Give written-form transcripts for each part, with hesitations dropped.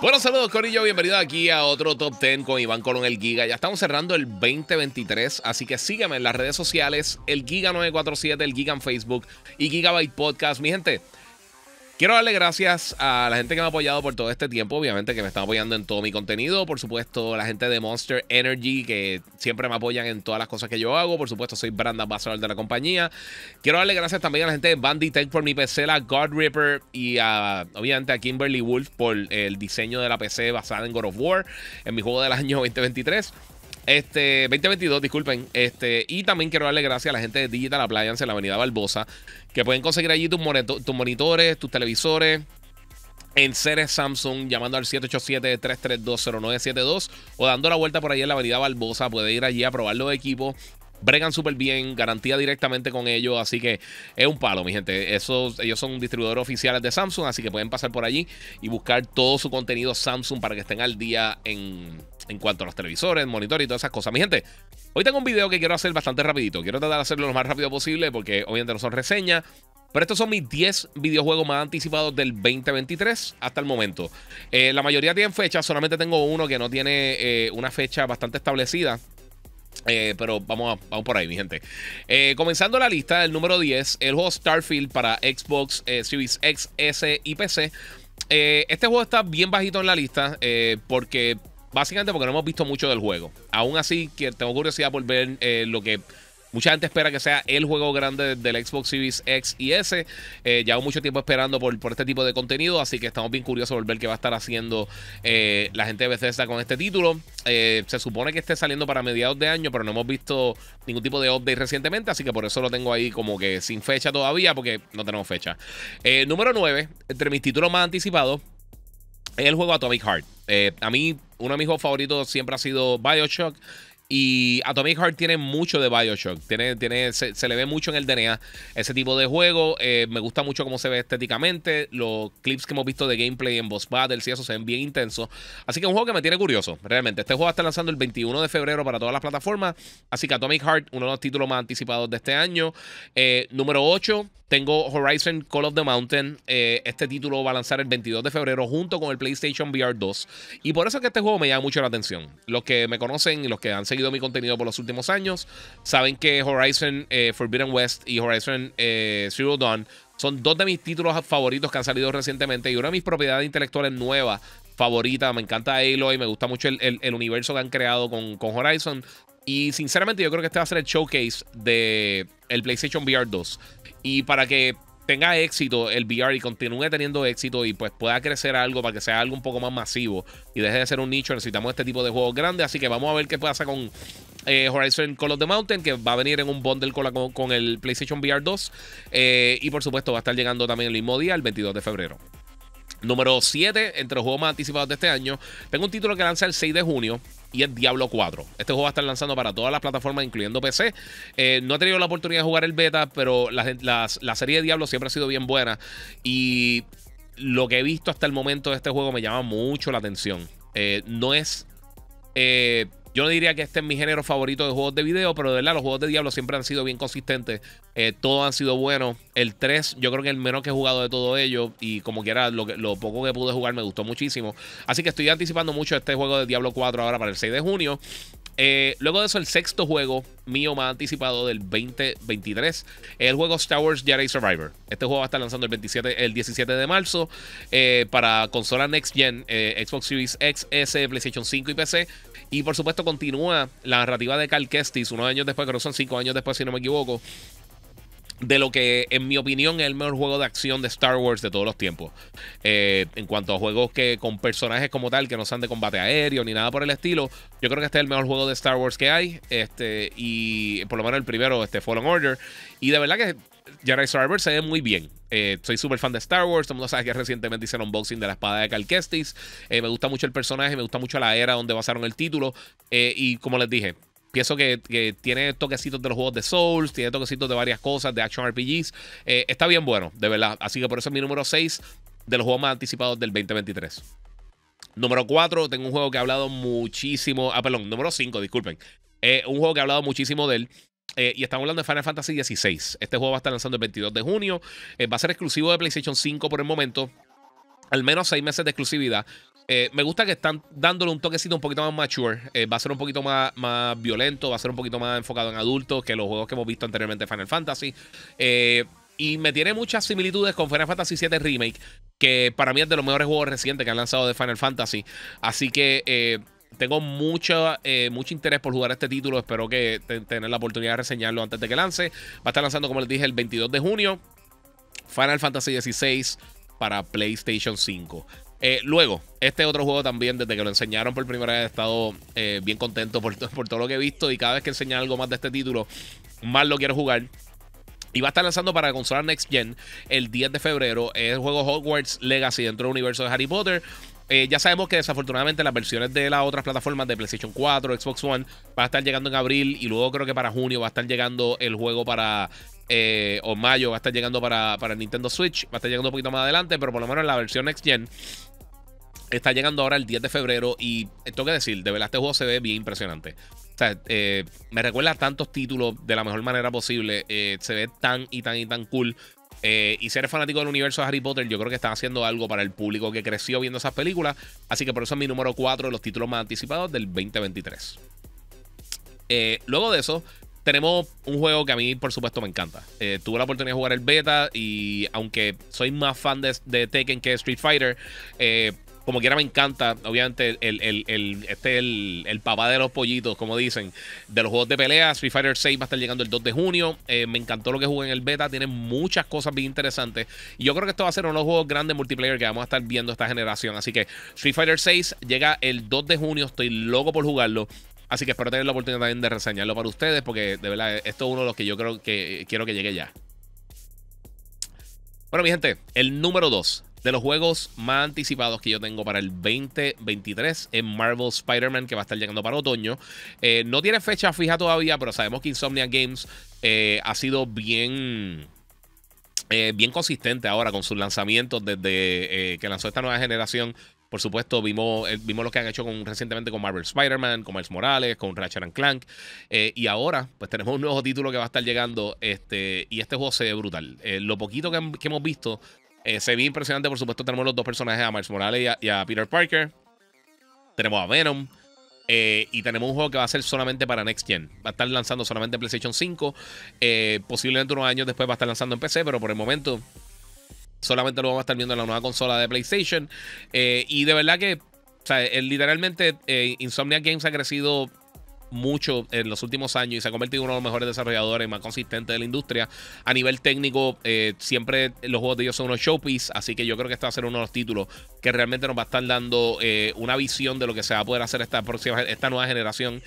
Bueno, saludos Corillo, bienvenido aquí a otro Top 10 con Iván Colón, el Giga. Ya estamos cerrando el 2023, así que sígueme en las redes sociales, el Giga947, el Giga en Facebook y Gigabyte Podcast. Mi gente, quiero darle gracias a la gente que me ha apoyado por todo este tiempo, obviamente que me están apoyando en todo mi contenido, por supuesto la gente de Monster Energy que siempre me apoyan en todas las cosas que yo hago, por supuesto soy brand ambassador de la compañía. Quiero darle gracias también a la gente de Banditech por mi PC, la God Ripper, y a, obviamente a Kimberly Wolf por el diseño de la PC basada en God of War, en mi juego del año 2023. 2022, disculpen. Y también quiero darle gracias a la gente de Digital Appliance en la avenida Barbosa, que pueden conseguir allí tus monitores, tus televisores, en series Samsung, llamando al 787-332-0972 o dando la vuelta por allí en la avenida Barbosa. Puede ir allí a probar los equipos. Bregan súper bien, garantía directamente con ellos, así que es un palo, mi gente. Ellos son distribuidores oficiales de Samsung, así que pueden pasar por allí y buscar todo su contenido Samsung para que estén al día en cuanto a los televisores, monitores y todas esas cosas. Mi gente, hoy tengo un video que quiero hacer bastante rapidito. Quiero tratar de hacerlo lo más rápido posible porque obviamente no son reseñas, pero estos son mis 10 videojuegos más anticipados del 2023 hasta el momento. La mayoría tienen fecha, solamente tengo uno que no tiene una fecha bastante establecida. Pero vamos por ahí, mi gente. Comenzando la lista, el número 10, el juego Starfield para Xbox Series X, S y PC. Este juego está bien bajito en la lista porque no hemos visto mucho del juego. Aún así, tengo curiosidad por ver lo que mucha gente espera que sea el juego grande del Xbox Series X y S. Llevo mucho tiempo esperando por este tipo de contenido, así que estamos bien curiosos por ver qué va a estar haciendo la gente de Bethesda con este título. Se supone que esté saliendo para mediados de año, pero no hemos visto ningún tipo de update recientemente, así que por eso lo tengo ahí como que sin fecha todavía, porque no tenemos fecha. Número 9, entre mis títulos más anticipados, es el juego Atomic Heart. A mí, uno de mis juegos favoritos siempre ha sido Bioshock. Y Atomic Heart tiene mucho de Bioshock, se le ve mucho en el DNA ese tipo de juego. Me gusta mucho cómo se ve estéticamente, los clips que hemos visto de gameplay en boss battles y eso se ven bien intensos, así que es un juego que me tiene curioso realmente. Este juego está lanzando el 21 de febrero para todas las plataformas, así que Atomic Heart, uno de los títulos más anticipados de este año. Número 8, tengo Horizon Call of the Mountain. Este título va a lanzar el 22 de febrero junto con el PlayStation VR 2. Y por eso es que este juego me llama mucho la atención. Los que me conocen y los que han seguido mi contenido por los últimos años saben que Horizon Forbidden West y Horizon Zero Dawn son dos de mis títulos favoritos que han salido recientemente y una de mis propiedades intelectuales nuevas favoritas. Me encanta Aloy, me gusta mucho el universo que han creado con Horizon. Y sinceramente yo creo que este va a ser el showcase de el PlayStation VR 2. Y para que tenga éxito el VR y continúe teniendo éxito y pues pueda crecer algo para que sea algo un poco más masivo y deje de ser un nicho, necesitamos este tipo de juegos grandes. Así que vamos a ver qué pasa con Horizon Call of the Mountain, que va a venir en un bundle con el PlayStation VR 2. Y por supuesto va a estar llegando también el mismo día, el 22 de febrero. Número 7, entre los juegos más anticipados de este año, tengo un título que lanza el 6 de junio. Y es Diablo 4. Este juego va a estar lanzando para todas las plataformas, incluyendo PC. No he tenido la oportunidad de jugar el beta, pero la serie de Diablo siempre ha sido bien buena. Y lo que he visto hasta el momento de este juego me llama mucho la atención. Yo no diría que este es mi género favorito de juegos de video, pero de verdad los juegos de Diablo siempre han sido bien consistentes. Todos han sido buenos. El 3, yo creo que el menos que he jugado de todo ello. Y como quiera, lo poco que pude jugar me gustó muchísimo. Así que estoy anticipando mucho este juego de Diablo 4 ahora para el 6 de junio. Luego de eso, el sexto juego mío más anticipado del 2023, el juego Star Wars Jedi Survivor. Este juego va a estar lanzando el 17 de marzo para consola Next Gen, Xbox Series X, S, PlayStation 5 y PC. Y por supuesto continúa la narrativa de Cal Kestis, unos años después, creo que son 5 años después si no me equivoco, de lo que en mi opinión es el mejor juego de acción de Star Wars de todos los tiempos. En cuanto a juegos que con personajes como tal, que no sean de combate aéreo ni nada por el estilo, yo creo que este es el mejor juego de Star Wars que hay. Y por lo menos el primero, Fallen Order. Y de verdad que Jedi Survivor se ve muy bien. Soy súper fan de Star Wars. Todo el mundo sabe que recientemente hice el unboxing de la espada de Cal Kestis. Me gusta mucho el personaje, me gusta mucho la era donde basaron el título. Y como les dije, pienso que tiene toquecitos de los juegos de Souls, tiene toquecitos de varias cosas, de Action RPGs. Está bien bueno, de verdad. Así que por eso es mi número 6 de los juegos más anticipados del 2023. Número 4, tengo un juego que he hablado muchísimo. Número 5, disculpen. Un juego que he hablado muchísimo de él. Y estamos hablando de Final Fantasy XVI. Este juego va a estar lanzando el 22 de junio. Va a ser exclusivo de PlayStation 5 por el momento. al menos 6 meses de exclusividad. Me gusta que están dándole un toquecito un poquito más mature. Va a ser un poquito más violento, va a ser un poquito más enfocado en adultos que los juegos que hemos visto anteriormente de Final Fantasy. Y me tiene muchas similitudes con Final Fantasy VII Remake, que para mí es de los mejores juegos recientes que han lanzado de Final Fantasy. Así que tengo mucho interés por jugar este título. Espero que tener la oportunidad de reseñarlo antes de que lance. Va a estar lanzando, como les dije, el 22 de junio. Final Fantasy XVI para PlayStation 5. Luego, este otro juego también, desde que lo enseñaron por primera vez, he estado bien contento por todo lo que he visto. Y cada vez que enseñan algo más de este título, más lo quiero jugar. Y va a estar lanzando para consola Next Gen el 10 de febrero. Es el juego Hogwarts Legacy dentro del universo de Harry Potter. Ya sabemos que desafortunadamente las versiones de las otras plataformas de PlayStation 4, Xbox One, va a estar llegando en abril, y luego creo que para junio va a estar llegando el juego para... o mayo va a estar llegando para Nintendo Switch. Va a estar llegando un poquito más adelante, pero por lo menos en la versión Next Gen está llegando ahora el 10 de febrero. Y tengo que decir, de verdad este juego se ve bien impresionante. O sea, me recuerda a tantos títulos de la mejor manera posible. Se ve tan y tan y tan cool. Y si eres fanático del universo de Harry Potter, yo creo que están haciendo algo para el público que creció viendo esas películas. Así que por eso es mi número 4 de los títulos más anticipados del 2023. Luego de eso, tenemos un juego que a mí, por supuesto, me encanta. Tuve la oportunidad de jugar el beta, y aunque soy más fan de Tekken que Street Fighter, como quiera me encanta. Obviamente el papá de los pollitos, como dicen, de los juegos de pelea. Street Fighter 6 va a estar llegando el 2 de junio. Me encantó lo que jugué en el beta. Tiene muchas cosas bien interesantes. Y yo creo que esto va a ser uno de los juegos grandes multiplayer que vamos a estar viendo esta generación. Así que Street Fighter 6 llega el 2 de junio. Estoy loco por jugarlo. Así que espero tener la oportunidad también de reseñarlo para ustedes, porque de verdad esto es uno de los que yo creo que quiero que llegue ya. Bueno, mi gente, el número 2 de los juegos más anticipados que yo tengo para el 2023 en Marvel Spider-Man, que va a estar llegando para otoño. No tiene fecha fija todavía, pero sabemos que Insomniac Games ha sido bien consistente ahora con sus lanzamientos desde que lanzó esta nueva generación. Por supuesto, vimos lo que han hecho recientemente con Marvel Spider-Man, con Miles Morales, con Ratchet & Clank. Y ahora, pues tenemos un nuevo título que va a estar llegando. Y este juego se ve brutal. Lo poquito que hemos visto se ve impresionante. Por supuesto, tenemos los dos personajes, a Miles Morales y a Peter Parker. Tenemos a Venom. Y tenemos un juego que va a ser solamente para Next Gen. Va a estar lanzando solamente en PlayStation 5. Posiblemente unos años después va a estar lanzando en PC, pero por el momento solamente lo vamos a estar viendo en la nueva consola de PlayStation. Y de verdad que, o sea, literalmente Insomniac Games ha crecido mucho en los últimos años y se ha convertido en uno de los mejores desarrolladores más consistentes de la industria. A nivel técnico, siempre los juegos de ellos son unos showpiece, así que yo creo que este va a ser uno de los títulos que realmente nos va a estar dando una visión de lo que se va a poder hacer esta nueva generación,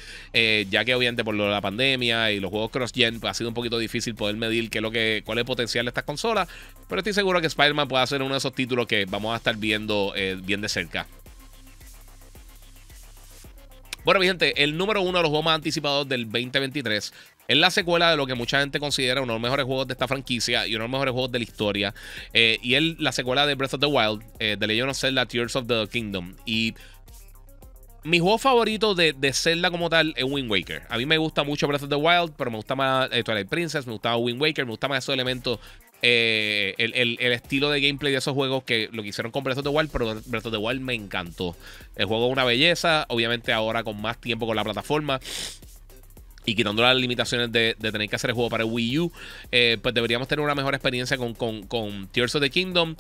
ya que obviamente por lo de la pandemia y los juegos cross-gen, pues ha sido un poquito difícil poder medir cuál es el potencial de estas consolas, pero estoy seguro que Spider-Man puede ser uno de esos títulos que vamos a estar viendo bien de cerca. Bueno, mi gente, el número 1 de los juegos más anticipados del 2023 es la secuela de lo que mucha gente considera uno de los mejores juegos de esta franquicia y uno de los mejores juegos de la historia. Y es la secuela de Breath of the Wild, de Legend of Zelda Tears of the Kingdom. Y mi juego favorito de Zelda como tal es Wind Waker. A mí me gusta mucho Breath of the Wild, pero me gusta más Twilight Princess, me gusta Wind Waker, me gusta más esos elementos. El estilo de gameplay de esos juegos que lo que hicieron con Breath of the Wild, pero Breath of the Wild me encantó. El juego es una belleza, obviamente ahora con más tiempo con la plataforma y quitando las limitaciones de tener que hacer el juego para el Wii U, pues deberíamos tener una mejor experiencia con Tears of the Kingdom.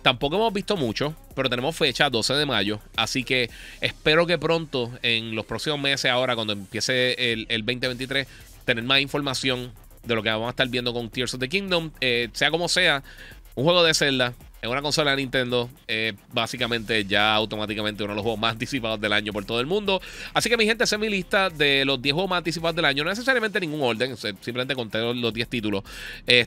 Tampoco hemos visto mucho, pero tenemos fecha 12 de mayo, así que espero que pronto, en los próximos meses ahora, cuando empiece el 2023, tener más información de lo que vamos a estar viendo con Tears of the Kingdom. Sea como sea, un juego de Zelda en una consola de Nintendo, básicamente ya automáticamente uno de los juegos más anticipados del año por todo el mundo. Así que, mi gente, esa es mi lista de los 10 juegos más anticipados del año. No necesariamente en ningún orden, simplemente conté los 10 títulos.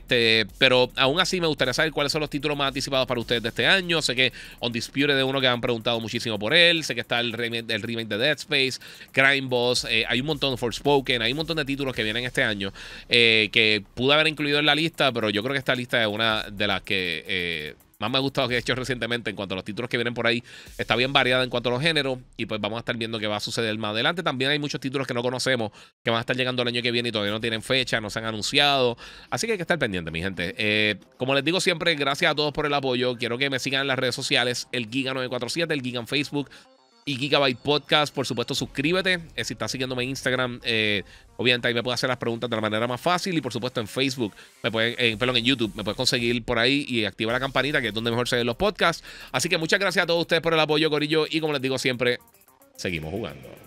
Pero aún así me gustaría saber cuáles son los títulos más anticipados para ustedes de este año. Sé que Undisputed es uno que han preguntado muchísimo por él. Sé que está el remake de Dead Space, Crime Boss, hay un montón de Forspoken, hay un montón de títulos que vienen este año que pude haber incluido en la lista, pero yo creo que esta lista es una de las que más me ha gustado que he hecho recientemente en cuanto a los títulos que vienen por ahí. Está bien variada en cuanto a los géneros y pues vamos a estar viendo qué va a suceder más adelante. También hay muchos títulos que no conocemos que van a estar llegando el año que viene y todavía no tienen fecha, no se han anunciado. Así que hay que estar pendiente, mi gente. Como les digo siempre, gracias a todos por el apoyo. Quiero que me sigan en las redes sociales, el Giga947, el Giga en Facebook y Gigabyte Podcast. Por supuesto, suscríbete. Si estás siguiéndome en Instagram, obviamente ahí me puedes hacer las preguntas de la manera más fácil. Y por supuesto en Facebook, en YouTube, me puedes conseguir por ahí y activa la campanita, que es donde mejor se ven los podcasts. Así que muchas gracias a todos ustedes por el apoyo, corillo. Y como les digo siempre, seguimos jugando.